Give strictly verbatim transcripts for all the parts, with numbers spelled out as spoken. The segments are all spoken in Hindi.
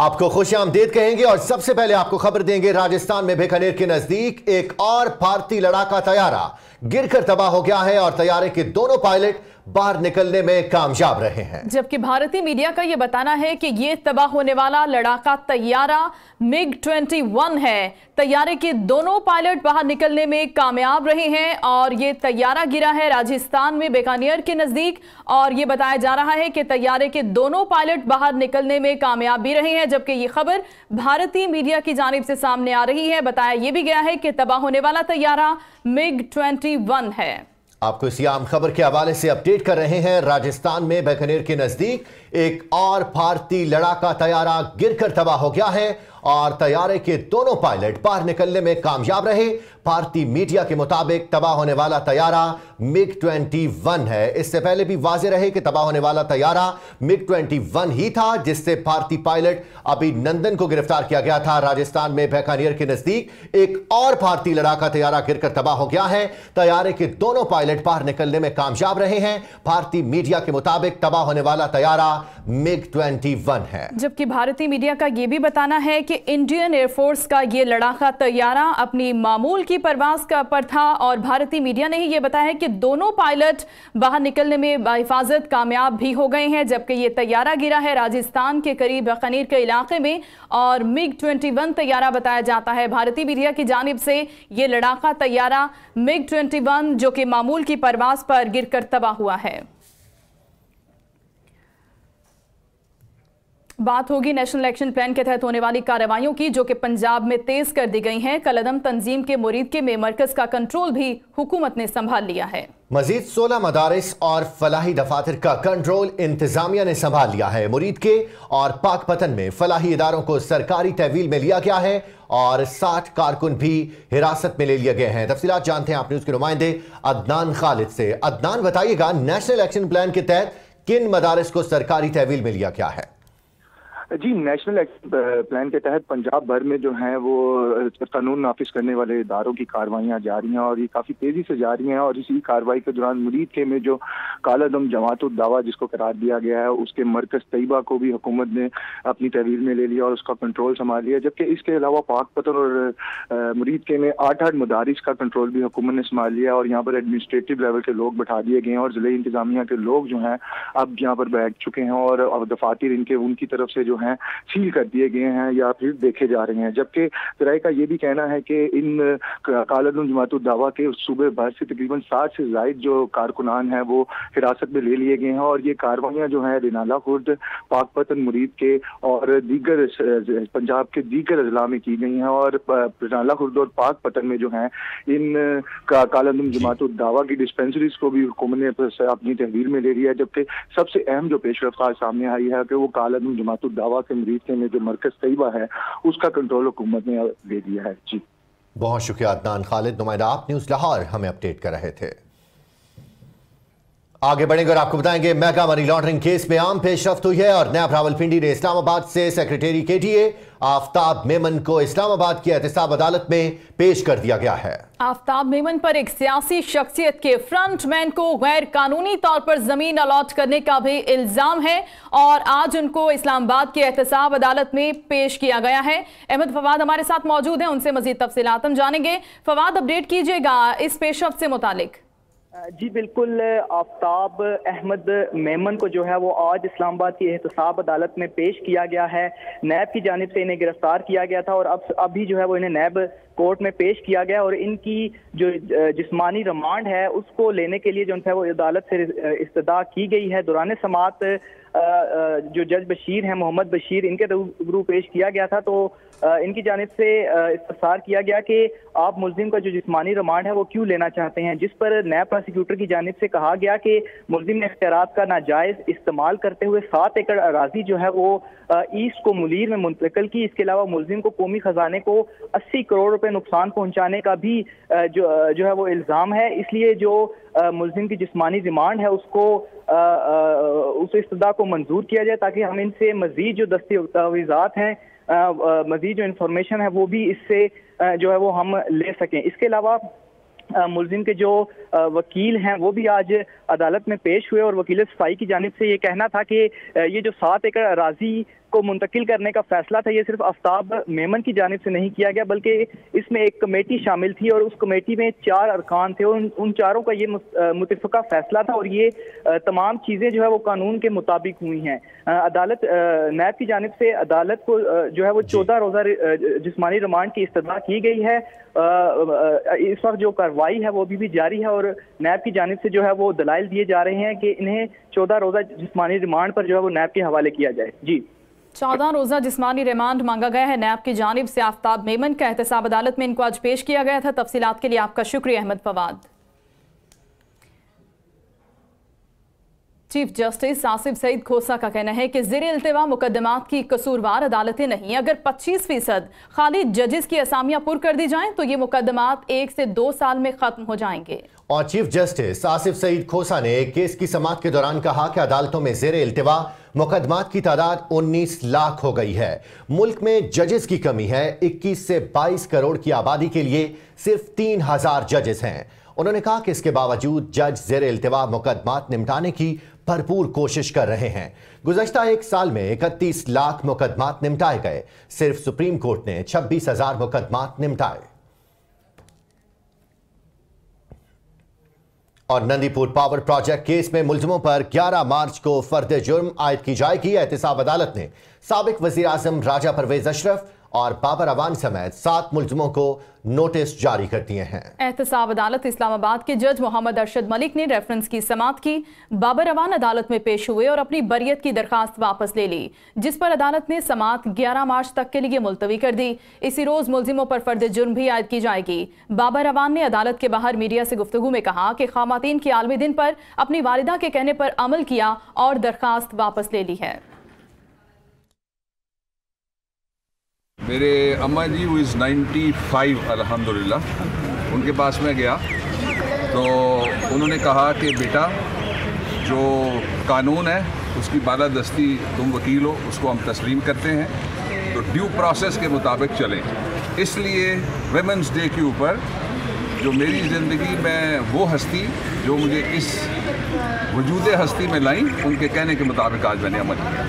आपको खुशामदीद कहेंगे और सबसे पहले आपको खबर देंगे राजस्थान में बीकानेर के नजदीक एक और भारतीय लड़ाका तैयारा गिरकर तबाह हो गया है और तैयारे के दोनों पायलट बाहर निकलने में कामयाब रहे हैं। जबकि भारतीय मीडिया का यह बताना है कि यह तबाह होने वाला लड़ाका तैयारा मिग इक्कीस है। तैयारे के दोनों पायलट बाहर निकलने में कामयाब रहे हैं और यह तैयारा गिरा है राजस्थान में बीकानेर के नजदीक और यह बताया जा रहा है कि तैयारे के दोनों पायलट बाहर निकलने में कामयाब भी रहे हैं। जबकि यह खबर भारतीय मीडिया की जानिब से सामने आ रही है। बताया यह भी गया है कि तबाह होने वाला तैयारा मिग इक्कीस है। आपको इसी आम खबर के हवाले से अपडेट कर रहे हैं। राजस्थान में बीकानेर के नजदीक एक और भारतीय लड़ाका तैयारा गिरकर तबाह हो गया है और तैयारे के दोनों पायलट बाहर निकलने में कामयाब रहे। भारतीय मीडिया के मुताबिक तबाह होने वाला तैयारा मिग इक्कीस है। इससे पहले भी वाज़े रहे कि तबाह होने वाला तैयारा मिग इक्कीस ही था जिससे भारतीय पायलट अभिनंदन को गिरफ्तार किया गया था। राजस्थान में बीकानेर के नजदीक एक और भारतीय लड़ाका तैयारा गिरकर तबाह हो गया है। तैयारे के दोनों पायलट बाहर निकलने में कामयाब रहे हैं। भारतीय मीडिया के मुताबिक तबाह होने वाला तैयारा मिग इक्कीस है। जबकि भारतीय मीडिया का यह भी बताना है कि इंडियन एयरफोर्स का यह लड़ाका तैयारा अपनी मामूल की परवाज का पर था और भारतीय मीडिया ने ही यह बताया कि दोनों पायलट बाहर निकलने में बाहिफाजत कामयाब भी हो गए हैं। जबकि यह तैयारा गिरा है राजस्थान के करीब बीकानेर के इलाके में और मिग इक्कीस तैयारा बताया जाता है। भारतीय मीडिया की जानिब से यह लड़ाका तैयारा मिग इक्कीस जो कि मामूल की परवाज पर गिरकर तबाह हुआ है। बात होगी नेशनल एक्शन प्लान के तहत होने वाली कार्रवाइयों की जो कि पंजाब में तेज कर दी गई हैं। कलदम तंजीम के मुरीदके में मरकज का कंट्रोल भी हुकूमत ने संभाल लिया है। मजीद सोलह मदारिस और फलाही दफातर का कंट्रोल इंतजामिया ने संभाल लिया है। मुरीदके और पाकपतन में फलाही इदारों को सरकारी तहवील में लिया गया है और साठ कारकुन भी हिरासत में ले लिए गए हैं। तफसीलात जानते हैं आप न्यूज के नुमाइंदे अदनान खालिद से। अदनान, बताइएगा नेशनल एक्शन प्लान के तहत किन मदारिस को सरकारी तहवील में लिया गया है? जी, नेशनल एक्शन प्लान के तहत पंजाब भर में जो है वो कानून नाफिज करने वाले इदारों की कार्रवाइयाँ जा रही हैं और ये काफ़ी तेज़ी से जा रही हैं। और इसी कार्रवाई के दौरान मुरीदके में जो कालादम जमात-उद-दावा जिसको करार दिया गया है उसके मरकज़ तैयबा को भी हुकूमत ने अपनी तहवील में ले लिया और उसका कंट्रोल संभाल लिया। जबकि इसके अलावा पाकपतन और मुरीदके में आठ आठ मदारिस का कंट्रोल भी हुकूमत ने संभाल लिया और यहाँ पर एडमिनिस्ट्रेटिव लेवल के लोग बैठा दिए गए हैं और ज़िले इंतजामिया के लोग जो हैं अब यहाँ पर बैठ चुके हैं और दफातर इनके उनकी तरफ से हैं सील कर दिए गए हैं या फिर देखे जा रहे हैं। जबकि तराई का यह भी कहना है कि इन कालादम जमात-उद-दावा के सूबे भर से तकरीबन साठ से जायद जो कारकुनान हैं वो हिरासत में ले लिए गए हैं और ये कार्रवाइयाँ जो हैं रिनाला खुर्द, पाकपतन, मुरीद के और दीगर पंजाब के दीगर अजला में की गई हैं। और रिनाला खुर्द और पाकपतन में जो है इन कालादम जमात-उद-दावा की डिस्पेंसरीज को भी हुकूमत ने अपनी तहवील में ले लिया है। जबकि सबसे अहम जो पेश रफ्तार सामने आई है कि वो कालादम जमात-उद-दावा दावा के मुरीदके में जो मरकज तैयबा है उसका कंट्रोल हुकूमत ने दे दिया है। जी, बहुत शुक्रिया अदनान खालिद, नुमाइंदा आप न्यूज लाहौर, हमें अपडेट कर रहे थे। आगे बढ़ेंगे और आपको बताएंगे मेगा मनी लॉन्ड्रिंग केस में आम पेशरफ्त हुई है और नैब रावलपिंडी ने इस्लामाबाद से सेक्रेटरी केडीए आफताब मेमन को इस्लामाबाद की एहतसाब अदालत में पेश कर दिया गया है। आफताब मेमन पर एक सियासी शख्सियत के फ्रंटमैन को गैर कानूनी तौर पर जमीन अलॉट करने का भी इल्जाम है और आज उनको इस्लामाबाद की एहतसाब अदालत में पेश किया गया है। अहमद फवाद हमारे साथ मौजूद है, उनसे मजीद तफसीलात हम जानेंगे। फवाद, अपडेट कीजिएगा इस पेशरफ्त से मुतालिक। जी बिल्कुल, आफताब अहमद मेमन को जो है वो आज इस्लामाबाद की एहतसाब अदालत में पेश किया गया है। नैब की जानिब से इन्हें गिरफ्तार किया गया था और अब अभी जो है वो इन्हें नैब कोर्ट में पेश किया गया और इनकी जो जिस्मानी रिमांड है उसको लेने के लिए जो है वो अदालत से इस्तदा की गई है। दौरान समात जो जज बशीर हैं, मोहम्मद बशीर, इनके रूबरू पेश किया गया था तो इनकी जानिब से इस्तफसार किया गया कि आप मुलजिम का जो जिस्मानी रिमांड है वो क्यों लेना चाहते हैं, जिस पर नैब प्रोसिक्यूटर की जानिब से कहा गया कि मुलजिम ने इख्तियारात का नाजायज़ इस्तेमाल करते हुए सात एकड़ अराजी जो है वो ईस्ट को मुलीर में मुंतकिल की। इसके अलावा मुलजिम को कौमी खजाने को अस्सी करोड़ रुपये नुकसान पहुँचाने का भी जो जो है वो इल्ज़ाम है। इसलिए जो मुलजिम की जिस्मानी रिमांड है उसको आ, आ, उस इस्तदा को मंजूर किया जाए ताकि हम इनसे मजीद जो दस्तावेजात हैं, मजीद जो इंफॉर्मेशन है वो भी इससे आ, जो है वो हम ले सकें। इसके अलावा मुलजिम के जो वकील हैं वो भी आज अदालत में पेश हुए और वकील सफाई की जानिब से ये कहना था कि ये जो सात एकड़ अराजी को मुंतकिल करने का फैसला था, ये सिर्फ आफ्ताब मेमन की जानिब से नहीं किया गया बल्कि इसमें एक कमेटी शामिल थी और उस कमेटी में चार अरकान थे और उन, उन चारों का ये मुतफ़िका फैसला था और ये तमाम चीज़ें जो है वो कानून के मुताबिक हुई हैं। अदालत नैब की जानिब से अदालत को जो है वो चौदह रोज़ा जिस्मानी रिमांड की इस्तदा की गई है। इस वक्त जो कार्रवाई है वो अभी भी जारी है और नैब की जानिब से जो है वो दलाइल दिए जा रहे हैं कि इन्हें चौदह रोज़ा जिस्मानी रिमांड पर जो है वो नैब के हवाले किया जाए। जी, चौदह रोजा जिस्मानी रिमांड मांगा गया है नैब की जानिब से। आफ्ताब मेमन का एहतसाब अदालत में इनको आज पेश किया गया था। तफसीलात के लिए आपका शुक्रिया अहमद फवाद। चीफ जस्टिस आसिफ सईद खोसा का कहना है कि ज़ेरे इल्तिवा मुकदमात की कसूरवार अदालतें नहीं, अगर पच्चीस फीसद खाली जजेस की असामियां पुर कर दी जाएं तो ये मुकदमात एक से दो साल में खत्म हो जाएंगे। और चीफ जस्टिस आसिफ सईद खोसा ने केस की समाअत के दौरान कहा कि अदालतों में ज़ेरे इल्तिवा मुकदमात की तादाद उन्नीस लाख हो गई है। मुल्क में जजेस की कमी है। इक्कीस से बाईस करोड़ की आबादी के लिए सिर्फ तीन हजार जजेस हैं। उन्होंने कहा कि इसके बावजूद जज ज़ेरे इल्तिवा मुकदमात निपटाने की भरपूर कोशिश कर रहे हैं। गुज़श्ता एक साल में इकतीस लाख मुकदमात निपटाए गए। सिर्फ सुप्रीम कोर्ट ने छब्बीस हजार मुकदमात निपटाए। और नंदीपुर पावर प्रोजेक्ट केस में मुलजमों पर ग्यारह मार्च को फर्द जुर्म आयद की जाएगी। एहतसाब अदालत ने साबिक वज़ीर आज़म राजा परवेज अशरफ और बाबर अवान समेत सात मुलजमों को नोटिस जारी कर दिए हैं। एहतसाब अदालत इस्लामाबाद के जज मोहम्मद अरशद मलिक ने रेफरेंस की समाअत की। बाबर अवान अदालत में पेश हुए और अपनी बरियत की दरखास्त वापस ले ली, जिस पर अदालत ने समाअत ग्यारह मार्च तक के लिए मुलतवी कर दी। इसी रोज मुलजिमों पर फर्द जुर्म भी आयद की जाएगी। बाबर अवान ने अदालत के बाहर मीडिया से गुफ्तगू में कहा कि ख़वातीन के आलमी दिन पर अपनी वालिदा के कहने पर अमल किया और दरखास्त वापस ले ली है। मेरे अम्मा जी वो इज़ नाइन्टी फाइव अल्हम्दुलिल्लाह, उनके पास में गया तो उन्होंने कहा कि बेटा जो कानून है उसकी बालादस्ती तुम वकील हो, उसको हम तस्लीम करते हैं तो ड्यू प्रोसेस के मुताबिक चलें। इसलिए वेमेंस डे के ऊपर जो मेरी ज़िंदगी में वो हस्ती जो मुझे इस वजूद हस्ती में लाई, उनके कहने के मुताबिक आज मैंने अमल किया।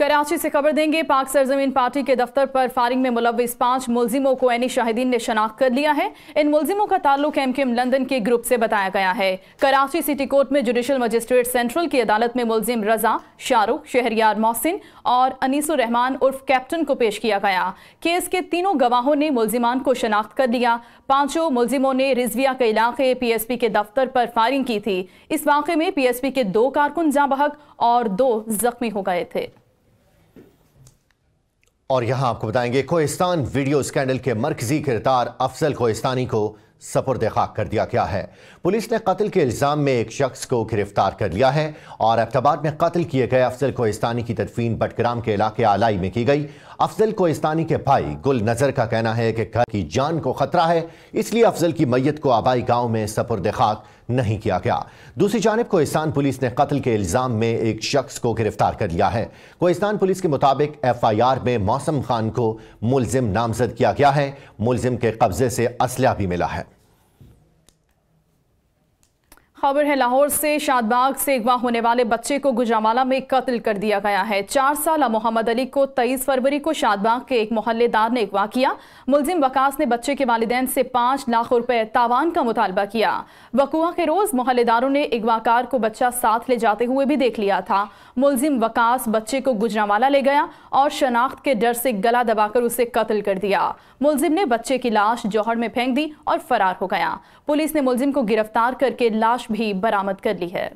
कराची से खबर देंगे। पाक सरजमीन पार्टी के दफ्तर पर फायरिंग में मुलविस पांच मुलजिमों को ऐनी शाहिदीन ने शनाख्त कर लिया है। इन मुलजिमों का ताल्लुक एमकेएम लंदन के ग्रुप से बताया गया है। कराची सिटी कोर्ट में जुडिशल मजिस्ट्रेट सेंट्रल की अदालत में मुलजिम रजा, शाहरुख, शहरियार मोहसिन और अनीसुर रहमान उर्फ कैप्टन को पेश किया गया। केस के तीनों गवाहों ने मुलजिमान को शनाख्त कर लिया। पांचों मुलजिमों ने रिजविया के इलाके पी एस पी के दफ्तर पर फायरिंग की थी। इस वाक़े में पी एस पी के दो कारकुन जाँ बहक और दो जख्मी हो गए थे। और यहां आपको बताएंगे कोहिस्तान वीडियो स्कैंडल के मरकजी किरदार अफजल कोहिस्तानी को सपुर्द खाक कर दिया गया है। पुलिस ने कत्ल के इल्ज़ाम में एक शख्स को गिरफ्तार कर लिया है। और एबटाबाद में कत्ल किए गए अफजल कोहिस्तानी की तदफीन बटग्राम के इलाके आलाई में की गई। अफजल कोहिस्तानी के भाई गुल नज़र का कहना है कि घर की जान को खतरा है, इसलिए अफजल की मैयत को आबाई गाँव में सपुर्द खाक नहीं किया गया। दूसरी जानब कोहिस्तान पुलिस ने कत्ल के इल्ज़ाम में एक शख्स को गिरफ्तार कर लिया है। कोहिस्तान पुलिस के मुताबिक एफ आई आर में मौसम खान को मुलजिम नामजद किया गया है। मुलजिम के कब्जे से असलहा भी मिला है। खबर है लाहौर से। शादबाग से अगवा होने वाले बच्चे को गुजरांवाला में कत्ल कर दिया गया है। चार साल मोहम्मद अली को तेईस फरवरी को शादबाग के एक मोहल्लेदार ने अगवा किया। मुलजिम वकास ने बच्चे के वालिदैन से पाँच लाख रुपए तावान का मुतालबा किया। वकुआ के रोज़ मोहल्लेदारों ने अगवाकार को बच्चा साथ ले जाते हुए भी देख लिया था। मुलजिम वकास बच्चे को गुजरांवाला ले गया और शनाख्त के डर से गला दबाकर उसे कत्ल कर दिया। मुलजिम ने बच्चे की लाश जोहड़ में फेंक दी और फरार हो गया। पुलिस ने मुलजिम को गिरफ्तार करके लाश भी बरामद कर ली है।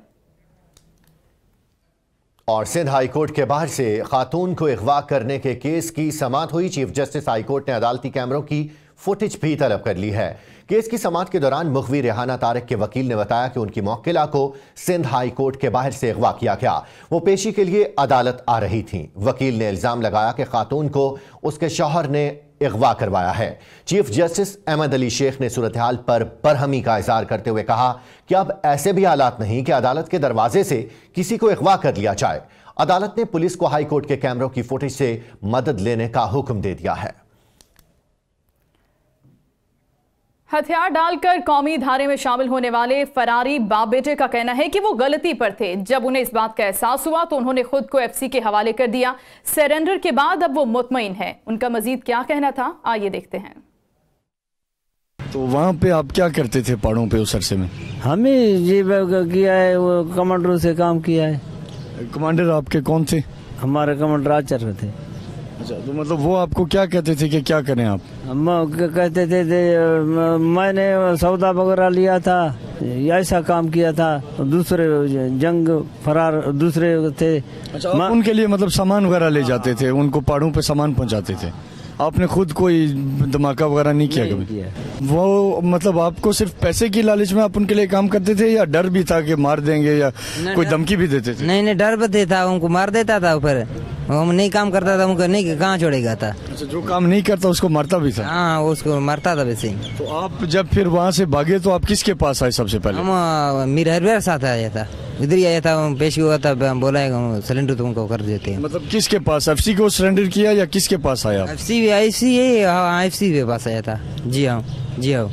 और सिंध हाईकोर्ट के बाहर से खातून को अगवा करने के केस की समाअत हुई। चीफ जस्टिस हाईकोर्ट ने अदालती कैमरों की फुटेज भी तलब कर ली है। केस की समाअत के दौरान मुखबी रेहाना तारक के वकील ने बताया कि उनकी मौकिला को सिंध हाई कोर्ट के बाहर से अगवा किया गया। वो पेशी के लिए अदालत आ रही थी। वकील ने इल्ज़ाम लगाया कि खातून को उसके शौहर ने अगवा करवाया है। चीफ जस्टिस अहमद अली शेख ने सूरत हाल पर बरहमी का इजहार करते हुए कहा कि अब ऐसे भी हालात नहीं कि अदालत के दरवाजे से किसी को अगवा कर लिया जाए। अदालत ने पुलिस को हाई कोर्ट के कैमरों की फुटेज से मदद लेने का हुक्म दे दिया है। हथियार डालकर कौमी धारे में शामिल होने वाले फरारी बाप बेटे का कहना है कि वो गलती पर थे। जब उन्हें इस बात का एहसास हुआ तो उन्होंने खुद को एफसी के हवाले कर दिया। सरेंडर के बाद अब वो मुतमईन है। उनका मजीद क्या कहना था, आइए देखते हैं। तो वहाँ पे आप क्या करते थे पहाड़ों पे उस अरसे में? हमें ये किया है, वो कमांडरों से काम किया है। कमांडर आपके कौन थे? हमारे कमांडर आचर थे। अच्छा, तो मतलब वो आपको क्या कहते थे कि क्या करें आप? हम कहते थे, थे मैंने सौदा वगैरह लिया था, ऐसा काम किया था, दूसरे जंग फरार दूसरे थे। अच्छा, उनके लिए मतलब सामान वगैरह ले जाते थे, उनको पहाड़ों पे सामान पहुँचाते थे। आपने खुद कोई धमाका वगैरह नहीं किया कभी? किया। वो मतलब आपको सिर्फ पैसे की लालच में आप उनके लिए काम करते थे या डर भी था कि मार देंगे या कोई धमकी भी देते थे? नहीं नहीं, डर भी देता, उनको मार देता था। ऊपर हम नहीं काम करता था, उनको नहीं कहाँ छोड़ेगा था। अच्छा, जो काम नहीं करता उसको मारता भी था? हाँ, उसको मारता था। वैसे तो आप जब फिर वहाँ से भागे तो आप किसके पास आए सबसे पहले? हम मिरवाइज साथ आया था, इधर ही आया था, पेश हुआ था, बोला है सिलेंडर तुमको कर देते हैं। मतलब किसके पास, एफसी को सरेंडर किया या किसके पास आया? एफसी आईसी एफसी के पास आया था। जी हाँ, जी हाँ।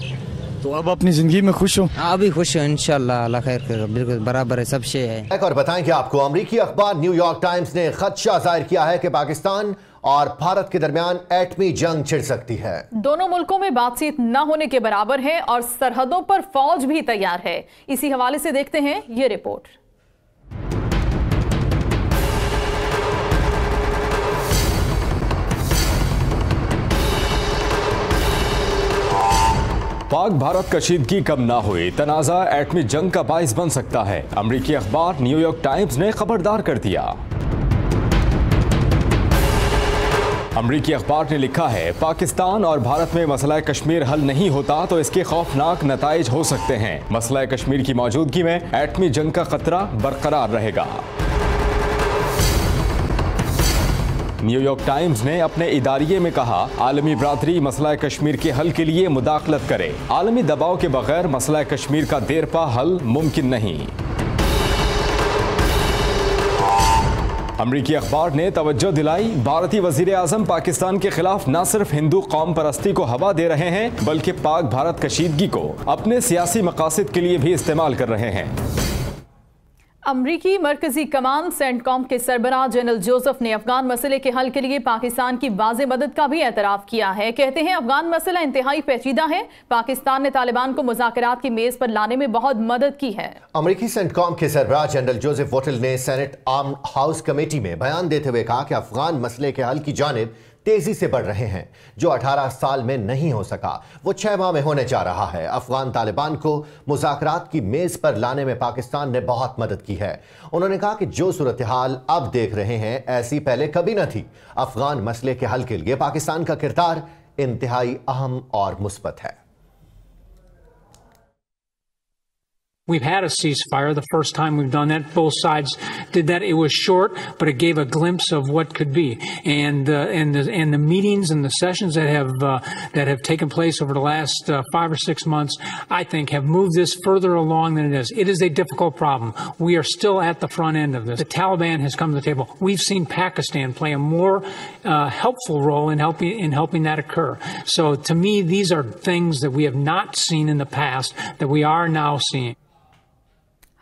तो अब अपनी जिंदगी में खुश हो? अभी खुश हो, इंशाल्लाह, अल्लाह खैर करे, बिल्कुल बराबर है, सब शे है। एक और बताएं कि आपको अमरीकी अखबार न्यूयॉर्क टाइम्स ने खदशा जाहिर किया है कि पाकिस्तान और भारत के दरमियान एटमी जंग छिड़ सकती है। दोनों मुल्कों में बातचीत न होने के बराबर है और सरहदों पर फौज भी तैयार है। इसी हवाले से देखते हैं ये रिपोर्ट। पाक भारत कशीदगी कम ना हुए, तनाज़ा एटमी जंग का बाइस बन सकता है, अमरीकी अखबार न्यूयॉर्क टाइम्स ने खबरदार कर दिया। अमरीकी अखबार ने लिखा है, पाकिस्तान और भारत में मसला कश्मीर हल नहीं होता तो इसके खौफनाक नताइज हो सकते हैं। मसला कश्मीर की मौजूदगी में एटमी जंग का खतरा बरकरार रहेगा। न्यूयॉर्क टाइम्स ने अपने इदारिये में कहा, आलमी बरादरी मसला कश्मीर के हल के लिए मुदाखलत करे, आलमी दबाव के बगैर मसला कश्मीर का देरपा हल मुमकिन नहीं। अमरीकी अखबार ने तवज्जो दिलाई, भारतीय वजीर आजम पाकिस्तान के खिलाफ न सिर्फ हिंदू कौम परस्ती को हवा दे रहे हैं बल्कि पाक भारत कशीदगी को अपने सियासी मकासद के लिए भी इस्तेमाल कर रहे हैं। अमरीकी मरकजी कमान सेंटकॉम के सरबराह जनरल जोसेफ ने अफगान मसले के हल के लिए पाकिस्तान की वाज़े मदद का भी एतराफ़ किया है। कहते हैं, अफगान मसला इंतहाई पेचीदा है, पाकिस्तान ने तालिबान को मुज़ाकरात की मेज़ पर लाने में बहुत मदद की है। अमरीकी सेंटकॉम के सरबराह जनरल जोसेफ वोटेल ने सेनेट आर्म हाउस कमेटी में बयान देते हुए कहा कि अफगान मसले के हल की जानिब तेजी से बढ़ रहे हैं, जो अठारह साल में नहीं हो सका वो छह माह में होने जा रहा है। अफगान तालिबान को मुज़ाकरात की मेज़ पर लाने में पाकिस्तान ने बहुत मदद की है। उन्होंने कहा कि जो सूरत हाल अब देख रहे हैं ऐसी पहले कभी न थी। अफगान मसले के हल के लिए पाकिस्तान का किरदार इंतहाई अहम और मुस्बत है। We've had a ceasefire, the first time we've done that. Both sides did that. It was short, but it gave a glimpse of what could be. And uh, and the, and the meetings and the sessions that have uh, that have taken place over the last uh, five or six months, I think, have moved this further along than it is. It is a difficult problem. We are still at the front end of this. The Taliban has come to the table. We've seen Pakistan play a more uh, helpful role in helping in helping that occur. So, to me, these are things that we have not seen in the past that we are now seeing.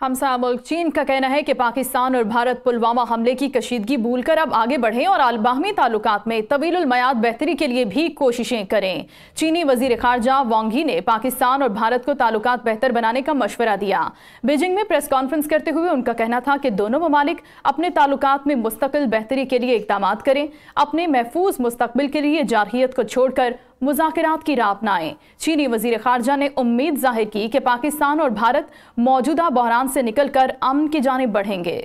हमसा मुल्क चीन का कहना है कि पाकिस्तान और भारत पुलवामा हमले की कशीदगी भूलकर अब आगे बढ़ें और अलबाहमी ताल्लुकात में तवील मयाद बेहतरी के लिए भी कोशिशें करें। चीनी वजीर खारजा वांग ही ने पाकिस्तान और भारत को ताल्लुकात बेहतर बनाने का मशवरा दिया। बीजिंग में प्रेस कॉन्फ्रेंस करते हुए उनका कहना था कि दोनों ममालिक अपने ताल्लुकात में मुस्तकिल बेहतरी के लिए इकदाम करें, अपने महफूज मुस्तकबिल के लिए जारहियत को छोड़कर मुज़ाकरात की राह अपनाएं। चीनी वजीर खारजा ने उम्मीद जाहिर की कि पाकिस्तान और भारत मौजूदा बहरान से निकलकर अमन की जानिब बढ़ेंगे।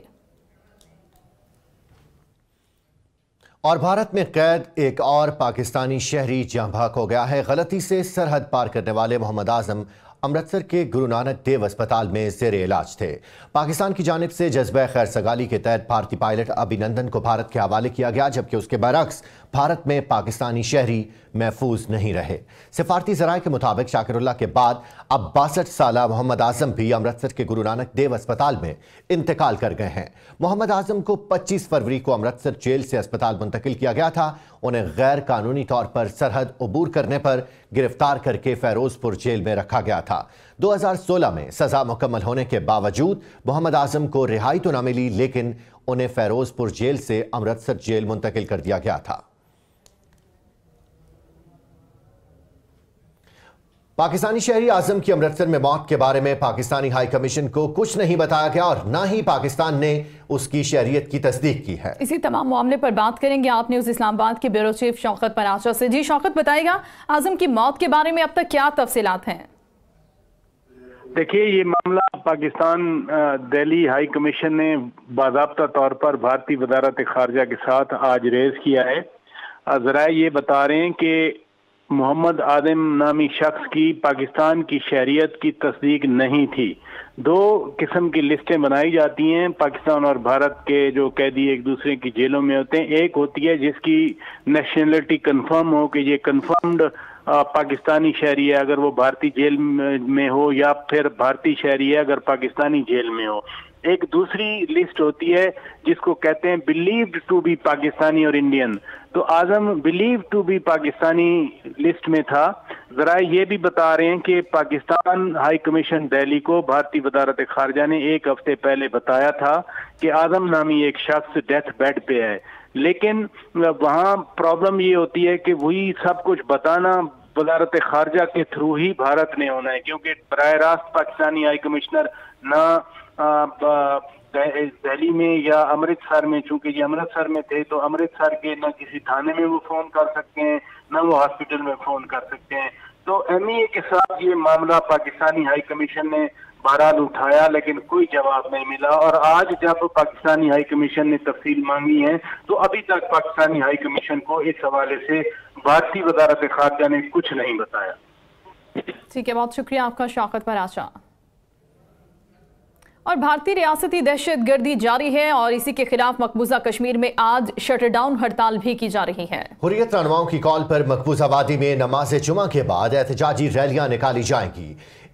और भारत में कैद एक और पाकिस्तानी शहरी जहां भाग हो गया है। गलती से सरहद पार करने वाले मोहम्मद आजम अमृतसर के गुरु नानक देव अस्पताल में जेर इलाज थे। पाकिस्तान की जानिब से जज्बा खैर सगाली के तहत भारतीय पायलट अभिनंदन को भारत के हवाले किया गया, जबकि उसके बरक्स भारत में पाकिस्तानी शहरी महफूज नहीं रहे। सिफारती जराए के मुताबिक शाकिरुल्लाह के बाद अब बासठ साल मोहम्मद आजम भी अमृतसर के गुरु नानक देव अस्पताल में इंतकाल कर गए हैं। मोहम्मद आजम को पच्चीस फरवरी को अमृतसर जेल से अस्पताल मुंतकिल किया गया था। उन्हें गैर कानूनी तौर पर सरहद अबूर करने पर गिरफ्तार करके फ़ैरोज़पुर जेल में रखा गया था। दो हज़ार सोलह में सज़ा मुकम्मल होने के बावजूद मोहम्मद आज़म को रिहाई तो ना मिली, लेकिन उन्हें फ़ैरोज़पुर जेल से अमृतसर जेल मुंतकिल कर दिया गया था। पाकिस्तानी शहरी आज़म की अमृतसर में मौत के बारे में पाकिस्तानी हाई कमीशन को कुछ नहीं बताया गया और ना ही पाकिस्तान ने उसकी शहरियत की तस्दीक की है। इसी तमाम मामले पर बात करेंगे आप न्यूज़ इस्लामाबाद के ब्यूरो चीफ शौकत पनाचा से। जी शौकत, बताएगा आज़म की मौत के बारे में अब तक क्या तफसीलात हैं? देखिए, ये मामला पाकिस्तान दिल्ली हाई कमीशन ने बाज़ाब्ता तौर पर भारतीय वजारत खारजा के साथ आज रेज किया है। ज़रा ये बता रहे हैं कि मोहम्मद आज़म नामी शख्स की पाकिस्तान की शहरियत की तस्दीक नहीं थी। दो किस्म की लिस्टें बनाई जाती हैं पाकिस्तान और भारत के, जो कैदी एक दूसरे की जेलों में होते हैं। एक होती है जिसकी नेशनलिटी कंफर्म हो कि ये कंफर्म्ड पाकिस्तानी शहरी है अगर वो भारतीय जेल में हो, या फिर भारतीय शहरी है अगर पाकिस्तानी जेल में हो। एक दूसरी लिस्ट होती है जिसको कहते हैं बिलीव्ड टू बी पाकिस्तानी और इंडियन। तो Azam believe to be Pakistani list में था। ज़रा ये भी बता रहे हैं कि पाकिस्तान हाई कमीशन दिल्ली को भारतीय वजारत खारजा ने एक हफ्ते पहले बताया था कि आज़म नामी एक शख्स डेथ बेड पे है, लेकिन वहाँ प्रॉब्लम ये होती है कि वही सब कुछ बताना वजारत खारजा के थ्रू ही भारत ने होना है, क्योंकि बराह रास्त पाकिस्तानी हाई कमिश्नर ना दिल्ली में या अमृतसर में, चूंकि ये अमृतसर में थे तो अमृतसर के ना किसी थाने में वो फोन कर सकते हैं ना वो हॉस्पिटल में फोन कर सकते हैं। तो एमईए के साथ ये मामला पाकिस्तानी हाई कमीशन ने बहरहाल उठाया, लेकिन कोई जवाब नहीं मिला। और आज जब पाकिस्तानी हाई कमीशन ने तफसील मांगी है तो अभी तक पाकिस्तानी हाई कमीशन को इस हवाले से भारतीय वजारत खारजा ने कुछ नहीं बताया। ठीक है, बहुत शुक्रिया आपका शौकत पर आशा। और भारतीय रियासती दहशतगर्दी जारी है और इसी के खिलाफ मकबूजा कश्मीर में आज शटरडाउन हड़ताल भी की जा रही है। हुर्रियत रहनुमाओं की कॉल पर मकबूजा वादी में नमाज जुमा के बाद एहतजाजी रैलियां निकाली जाएंगी।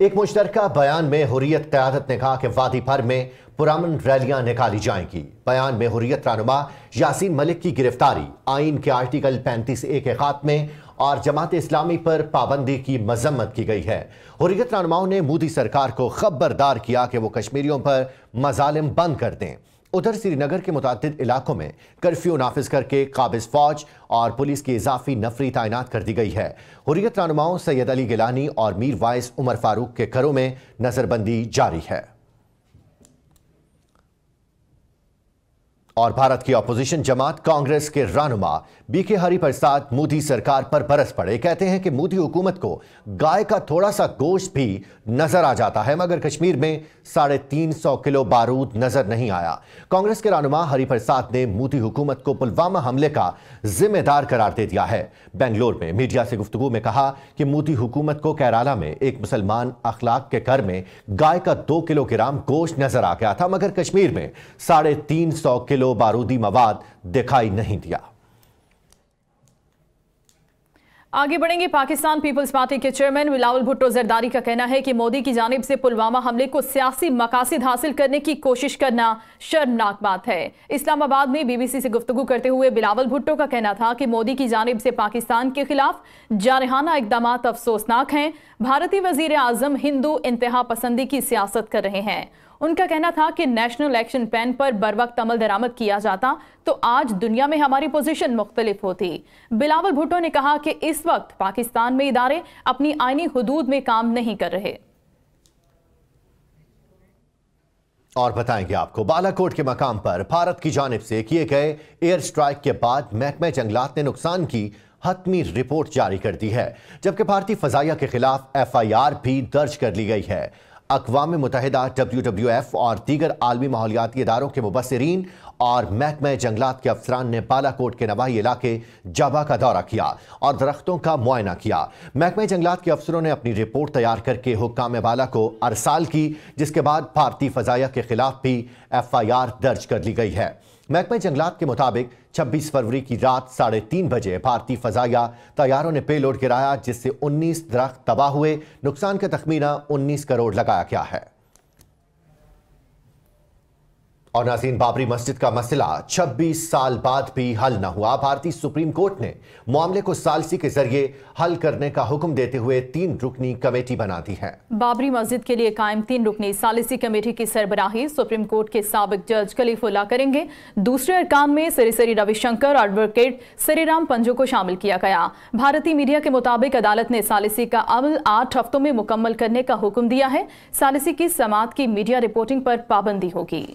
एक मुश्तरका बयान में हुर्रियत क़यादत ने कहा कि वादी भर में पुरामन रैलियां निकाली जाएंगी। बयान में हुर्रियत रहनुमा यासीन मलिक की गिरफ्तारी, आइन के आर्टिकल पैंतीस ए के खात्मे और जमात इस्लामी पर पाबंदी की मजम्मत की गई है। हुर्रियत रहनुमाओं ने मोदी सरकार को खबरदार किया कि वो कश्मीरियों पर मजालिम बंद कर दें। उधर श्रीनगर के मुतादिद इलाकों में कर्फ्यू नाफिज करके काबिज फौज और पुलिस की इजाफी नफरी तैनात कर दी गई है। हुर्रियत रहनुमाओं सैयद अली गिलानी और मीरवाइज उमर फारूक के घरों में नजरबंदी जारी है। और भारत की अपोजिशन जमात कांग्रेस के रहनुमा बी के हरिप्रसाद मोदी सरकार पर बरस पड़े। कहते हैं कि मोदी हुकूमत को गाय का थोड़ा सा गोश्त भी नजर आ जाता है, मगर कश्मीर में साढ़े तीन सौ किलो बारूद नजर नहीं आया। कांग्रेस के रहनुमा हरिप्रसाद ने मोदी हुकूमत को पुलवामा हमले का जिम्मेदार करार दे दिया है। बेंगलोर में मीडिया से गुफ्तगू में कहा कि मोदी हुकूमत को केरला में एक मुसलमान अखलाक के घर में गाय का दो किलोग्राम गोश्त नजर आ गया था, मगर कश्मीर में साढ़े तीन सौ किलो बारूदी मवाद दिखाई नहीं दिया। आगे बढ़ेंगे। पाकिस्तान पीपल्स पार्टी के चेयरमैन बिलावल भुट्टो जरदारी का कहना है कि मोदी की जानिब से पुलवामा हमले को सियासी मकासद हासिल करने की कोशिश करना शर्मनाक बात है। इस्लामाबाद में बीबीसी से गुफ्तगू करते हुए बिलावल भुट्टो का कहना था कि मोदी की जानिब से पाकिस्तान के खिलाफ जारहाना इकदाम अफसोसनाक हैं। भारतीय वजीर आजम हिंदू इंतहा पसंदी की सियासत कर रहे हैं। उनका कहना था कि नेशनल एक्शन प्लान पर बर वक्त अमल दरामद किया जाता तो आज दुनिया में हमारी पोजीशन मुख्तलिफ होती। बिलावल भुट्टो ने कहा कि इस वक्त पाकिस्तान में इदारे अपनी आईनी हुदूद में काम नहीं कर रहे। और बताएंगे आपको, बालाकोट के मकाम पर भारत की जानिब से किए गए एयर स्ट्राइक के बाद महकमे जंगलात ने नुकसान की हतमी रिपोर्ट जारी कर दी है, जबकि भारतीय फजाइया के खिलाफ एफ आई आर भी दर्ज कर ली गई है। अक़वाम मुत्तहिदा, डब्ल्यू डब्ल्यू एफ और दीगर आलमी माहौलियाती इदारों के मुबसरीन और महकमे जंगलात के अफसरान ने बालाकोट के नवाही इलाके जाबा का दौरा किया और दरख्तों का मुआयना किया। महकमे जंगलात के अफसरों ने अपनी रिपोर्ट तैयार करके हुक्काम बाला को अरसाल की, जिसके बाद भारतीय फ़ज़ाया के खिलाफ भी एफ आई आर दर्ज कर ली गई है। महकमे जंगलात के मुताबिक छब्बीस फरवरी की रात साढ़े तीन बजे भारतीय फ़ज़ाया तैयारों ने पेलोड गिराया, जिससे उन्नीस दरख्त तबाह हुए। नुकसान का तखमीना उन्नीस करोड़ लगाया गया है। और नाज़रीन, बाबरी मस्जिद का मसला छब्बीस साल बाद भी हल न हुआ। भारतीय सुप्रीम कोर्ट ने मामले को सालसी के जरिए हल करने का हुक्म देते हुए तीन रुकनी कमेटी बना दी है। बाबरी मस्जिद के लिए कायम तीन रुकनी सालसी कमेटी की सरबराही सुप्रीम कोर्ट के साबिक जज खलीफुल्ला करेंगे। दूसरे अरकान में श्री श्री रविशंकर और एडवोकेट श्रीराम पंजू को शामिल किया गया। भारतीय मीडिया के मुताबिक अदालत ने सालसी का अमल आठ हफ्तों में मुकम्मल करने का हुक्म दिया है। सालसी की समाअत की मीडिया रिपोर्टिंग पर पाबंदी होगी।